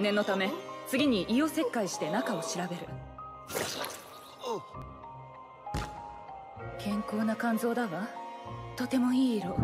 念のため次に胃を切開して中を調べる。健康な肝臓だわ。とてもいい色。